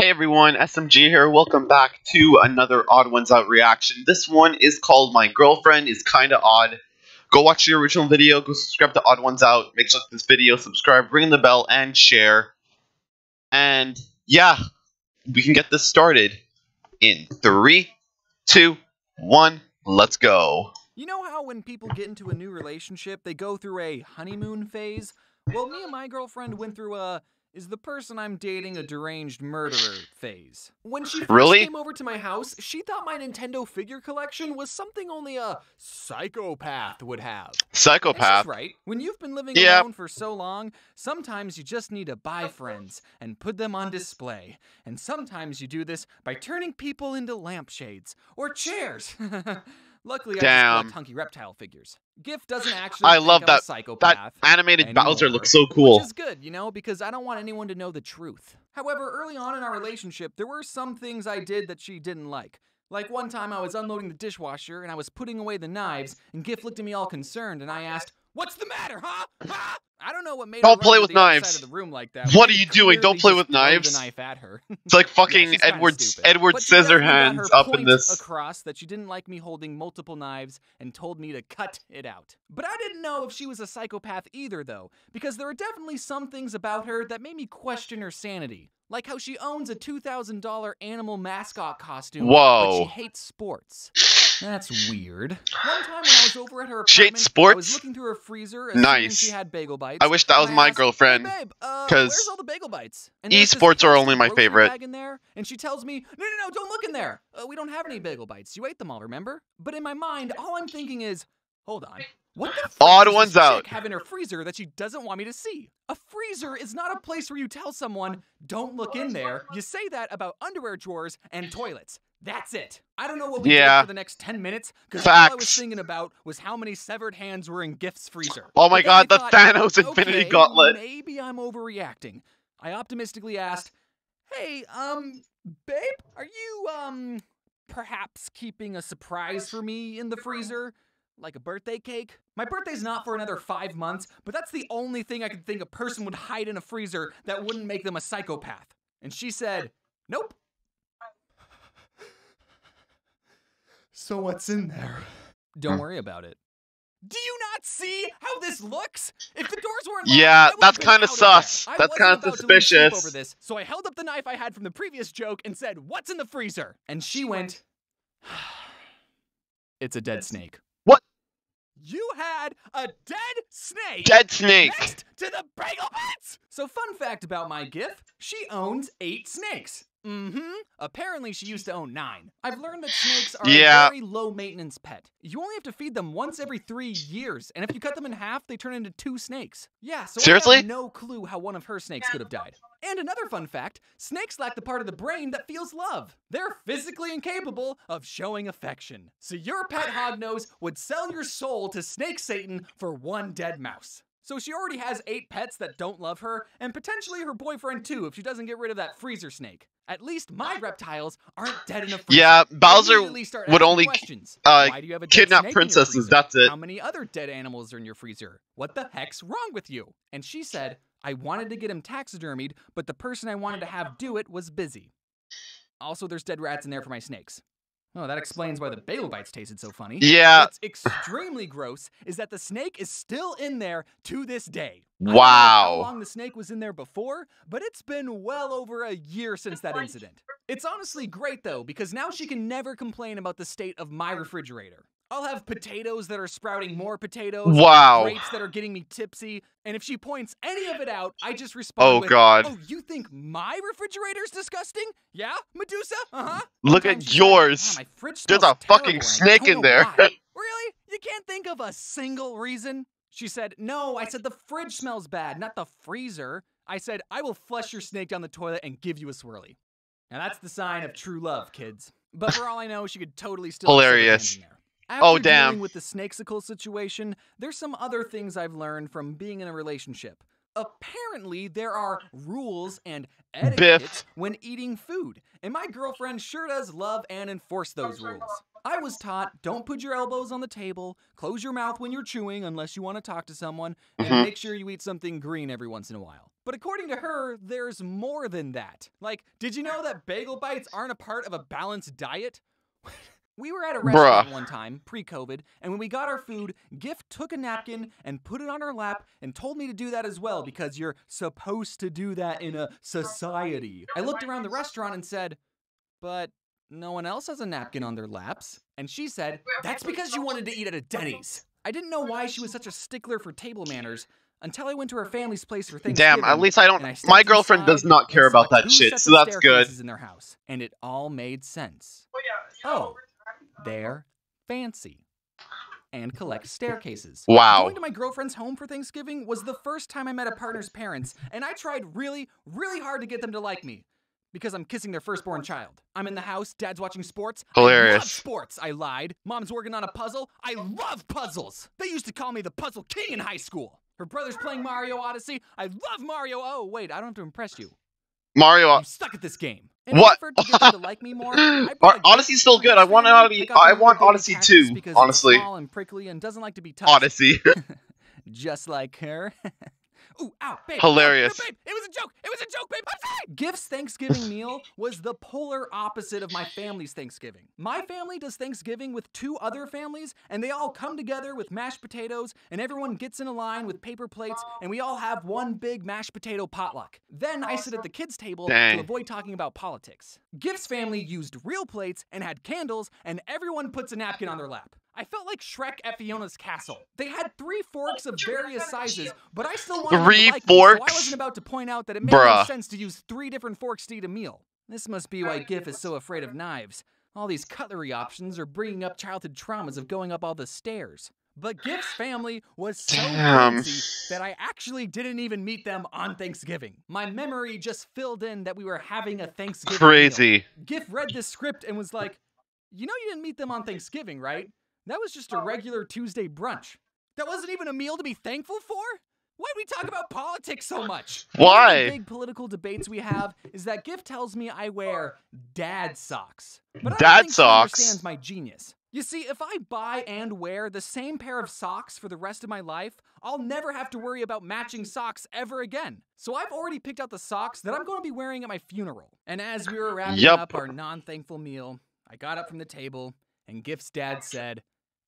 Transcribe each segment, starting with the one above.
Hey everyone, SMG here, welcome back to another Odd1sOut reaction. This one is called My Girlfriend is Kinda Odd. Go watch the original video, go subscribe to Odd1sOut, make sure to like this video, subscribe, ring the bell, and share. And yeah, we can get this started in 3, 2, 1, let's go. You know how when people get into a new relationship, they go through a honeymoon phase? Well, me and my girlfriend went through a... is the person I'm dating a deranged murderer phase. When she first came over to my house, she thought my Nintendo figure collection was something only a psychopath would have. Psychopath? That's right. When you've been living alone for so long, sometimes you just need to buy friends and put them on display. And sometimes you do this by turning people into lampshades or chairs. Luckily, I just collect hunky reptile figures. GIF doesn't actually. I love that. That animated Bowser looks so cool. Which is good, you know, because I don't want anyone to know the truth. However, early on in our relationship, there were some things I did that she didn't like. Like one time, I was unloading the dishwasher and I was putting away the knives, and GIF looked at me all concerned, and I asked, "What's the matter, huh? Huh?" I don't know what made. Don't play with knives. What are you doing? Don't play with knives. Knife at her. It's like fucking Edward Scissorhands up in this. Across that she didn't like me holding multiple knives and told me to cut it out. But I didn't know if she was a psychopath either, though, because there are definitely some things about her that made me question her sanity, like how she owns a $2,000 animal mascot costume, but she hates sports. That's weird. One time when I was over at her apartment, I was looking through her freezer and she had bagel bites. I wish that was my girlfriend, because where's all the bagel bites? And esports are only my favorite. Bag in there, and she tells me, no, don't look in there. We don't have any bagel bites. You ate them all, remember? But in my mind, all I'm thinking is, hold on. What the fuck does this chick have in her freezer that she doesn't want me to see? A freezer is not a place where you tell someone, don't look in there. You say that about underwear drawers and toilets. That's it. I don't know what we did for the next 10 minutes, because all I was thinking about was how many severed hands were in GIF's freezer. Oh my god, the Thanos Infinity Gauntlet. Maybe I'm overreacting. I optimistically asked, hey, babe, are you, perhaps keeping a surprise for me in the freezer? Like a birthday cake? My birthday's not for another 5 months, but that's the only thing I could think a person would hide in a freezer that wouldn't make them a psychopath. And she said, nope. So what's in there? Don't worry about it. Do you not see how this looks? If the doors weren't locked, that's kind of sus. That's kind of suspicious. Over this, so I held up the knife I had from the previous joke and said, "What's in the freezer?" And she went, "It's a dead snake." What? You had a dead snake. Dead snake. Next to the bagel butts. So, fun fact about my GIF: she owns 8 snakes. Apparently she used to own 9. I've learned that snakes are a very low maintenance pet. You only have to feed them once every 3 years, and if you cut them in half, they turn into 2 snakes. Yeah, so seriously? I have no clue how one of her snakes could have died. And another fun fact, snakes lack the part of the brain that feels love. They're physically incapable of showing affection. So your pet hognose would sell your soul to Snake Satan for 1 dead mouse. So she already has 8 pets that don't love her, and potentially her boyfriend too if she doesn't get rid of that freezer snake. At least my reptiles aren't dead in a freezer. Yeah, Bowser would only kidnap princesses, that's it. How many other dead animals are in your freezer? What the heck's wrong with you? And she said, I wanted to get him taxidermied, but the person I wanted to have do it was busy. Also, there's dead rats in there for my snakes. Oh, that explains why the bagel bites tasted so funny. Yeah. What's extremely gross is that the snake is still in there to this day. Wow. I don't know how long the snake was in there before, but it's been well over a year since that incident. It's honestly great, though, because now she can never complain about the state of my refrigerator. I'll have potatoes that are sprouting more potatoes. Wow. Grapes that are getting me tipsy. And if she points any of it out, I just respond with, oh, you think my refrigerator's disgusting? Yeah, Medusa? Uh-huh. Look at yours. There's a fucking snake in there. Really? You can't think of a single reason? She said, no, I said the fridge smells bad, not the freezer. I said, I will flush your snake down the toilet and give you a swirly. Now that's the sign of true love, kids. But for all I know, she could totally still hilarious. After dealing with the snakesicle situation, there's some other things I've learned from being in a relationship. Apparently, there are rules and etiquette when eating food, and my girlfriend sure does love and enforce those rules. I was taught, don't put your elbows on the table, close your mouth when you're chewing unless you want to talk to someone, and make sure you eat something green every once in a while. But according to her, there's more than that. Like, did you know that bagel bites aren't a part of a balanced diet? We were at a restaurant one time, pre-COVID, and when we got our food, Gift took a napkin and put it on her lap and told me to do that as well because you're supposed to do that in a society. I looked around the restaurant and said, but no one else has a napkin on their laps. And she said, that's because you wanted to eat at a Denny's. I didn't know why she was such a stickler for table manners until I went to her family's place for Thanksgiving. Damn, at least I don't... My girlfriend does not care about that shit, so that's good. In their house, and it all made sense. Oh. They're fancy and collect staircases. Wow. Going to my girlfriend's home for Thanksgiving was the first time I met a partner's parents, and I tried really, really hard to get them to like me because I'm kissing their firstborn child. I'm in the house. Dad's watching sports. Hilarious. I love sports. I lied. Mom's working on a puzzle. I love puzzles. They used to call me the puzzle king in high school. Her brother's playing Mario Odyssey. I love Mario. Oh, wait. I don't have to impress you. Mario, I'm stuck at this game. And what? To get them to like me more, Odyssey's still good. I want Odyssey 2, honestly. Small and prickly and doesn't like to be touched. Odyssey. Just like her. Ooh, ow, babe. Hilarious. No, babe. It was a joke. It was a joke, babe. Gift's Thanksgiving meal was the polar opposite of my family's Thanksgiving. My family does Thanksgiving with two other families, and they all come together with mashed potatoes, and everyone gets in a line with paper plates, and we all have one big mashed potato potluck. Then I sit at the kids' table to avoid talking about politics. Gift's family used real plates and had candles, and everyone puts a napkin on their lap. I felt like Shrek at Fiona's castle. They had three forks of various sizes, but I still wanted to like forks? Me, so I wasn't about to point out that it made no sense to use three different forks to eat a meal. This must be why Gif is so afraid of knives. All these cutlery options are bringing up childhood traumas of going up all the stairs. But Gif's family was so fancy that I actually didn't even meet them on Thanksgiving. My memory just filled in that we were having a Thanksgiving meal. Gif read this script and was like, you know you didn't meet them on Thanksgiving, right? That was just a regular Tuesday brunch. That wasn't even a meal to be thankful for? Why do we talk about politics so much? Why? One of the big political debates we have is that Gift tells me I wear dad socks. But I don't think she understands my genius. You see, if I buy and wear the same pair of socks for the rest of my life, I'll never have to worry about matching socks ever again. So I've already picked out the socks that I'm going to be wearing at my funeral. And as we were wrapping up our non-thankful meal, I got up from the table and Gift's dad said,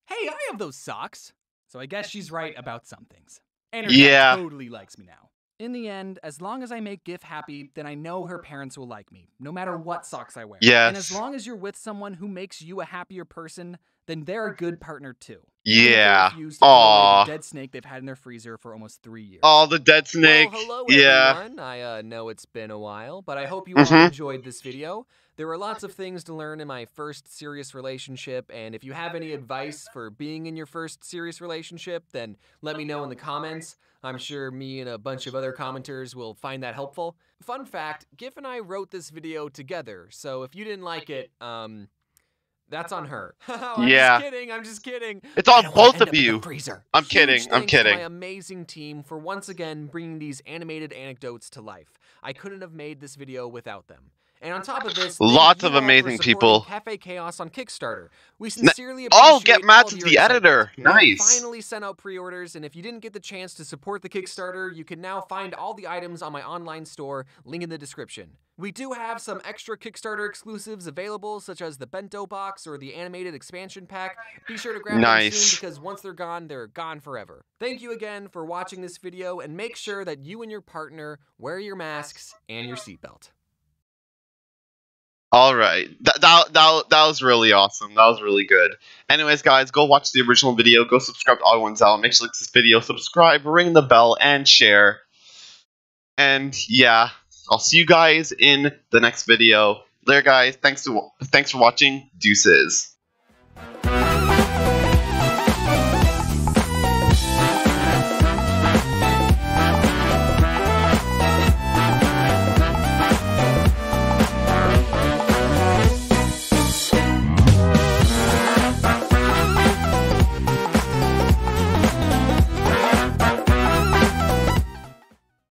hey, I have those socks. So I guess she's right about some things. And her dad totally likes me now. In the end, as long as I make Gif happy, then I know her parents will like me, no matter what socks I wear. Yes. And as long as you're with someone who makes you a happier person, then they're a good partner too. Yeah. Aww. The dead snake they've had in their freezer for almost 3 years. Oh, the dead snake. Well, hello, everyone. I know it's been a while, but I hope you all enjoyed this video. There were lots of things to learn in my first serious relationship, and if you have any advice for being in your first serious relationship, then let me know in the comments. I'm sure me and a bunch of other commenters will find that helpful. Fun fact, Gif and I wrote this video together, so if you didn't like it, that's on her. I'm just kidding. I'm just kidding. It's on both of you. I'm kidding. I'm kidding. My amazing team for once again bringing these animated anecdotes to life. I couldn't have made this video without them. And on top of this, lots of amazing people. Cafe Chaos on Kickstarter. We sincerely appreciate all of your support. Nice. We finally sent out pre-orders, and if you didn't get the chance to support the Kickstarter, you can now find all the items on my online store, link in the description. We do have some extra Kickstarter exclusives available, such as the bento box or the animated expansion pack. Be sure to grab them soon, because once they're gone forever. Thank you again for watching this video, and make sure that you and your partner wear your masks and your seatbelt. All right, that was really awesome. That was really good. Anyways, guys, go watch the original video. Go subscribe to Odd1sOut. Make sure you like this video, subscribe, ring the bell, and share. And yeah, I'll see you guys in the next video. Later, guys. Thanks for watching. Deuces.